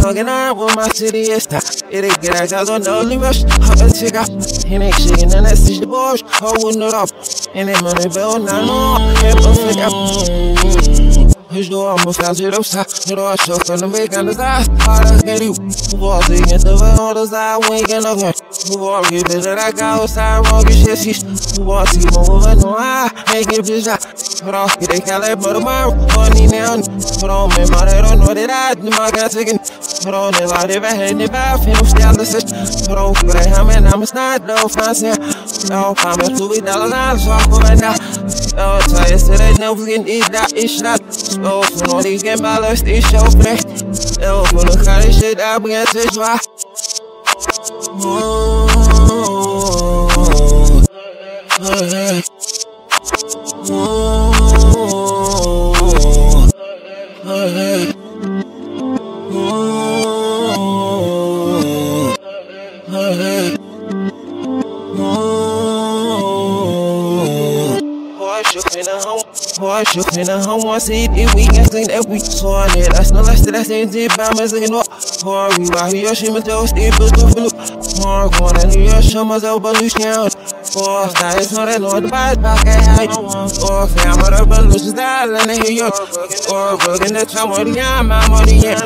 Hugging out with my city is top. It ain't get out cause I'm the only rush. Hop a chick out. He ain't shaking and that's just the boys. Holding it up. And that money bill not long. Have a flick out. His door almost out to the side. The door shut from the back on the side. All I get you. Who all taking the way on the side. Winking up here. Who all get better that I got outside. Wrong your shit. Who all see more moving on high. Ain't get this out. But all get a call it for tomorrow. Money now. But all men my head on what it out. My guy taking. But all they lied if I had the bath. And I'm still the same. But all for that hammer. I'm a snide. No fancy. No promise. $2 So I'm going down. No tires to that. No we can eat that. It's not. Oh, for all these game ballers. They show fresh. Oh, for the kind of shit I began to try. I shook in the home, I said it, we can sing that we saw it. I still like that I said it, but I'm singing what? Hard, we why we are shimmin' those, it was the blue. Hard, one and you are shimmin' myself, but you can't. Four, that is not a lot of bad, but I hide. Or, fam, what up, but lose that, and I hear you. Or, broken the time, what I'm on the end.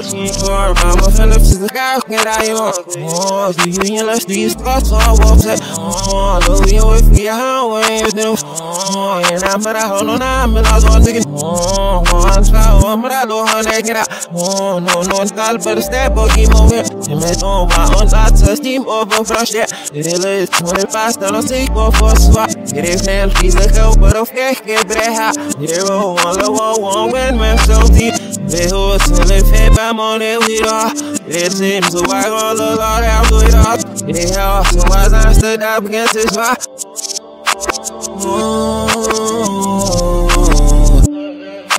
Or, Mama Phillips is the guy, can I hear? Or, do you hear us? Do you start to walk that? Or, do you always be a highway? Oh, and I'm at a hole, and I'm in a zone. Oh, I'm trying, I'm at a low, and I get out. Oh, no, it's not, but it's that boogie moment. And it's all my own, I touch him over fresh there. It is 25, I don't take off for a swap. It is now, he's a girl, but a fake, get that hot. They're all on the wall, one win, so deep. They hold till they pay by money, we are. It seems to I all the lot out, do it all. It all, so as I stood up against this rock.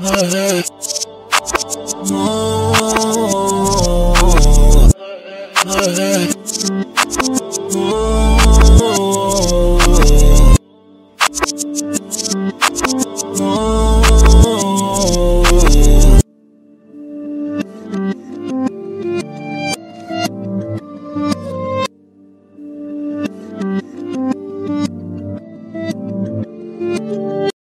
Oh,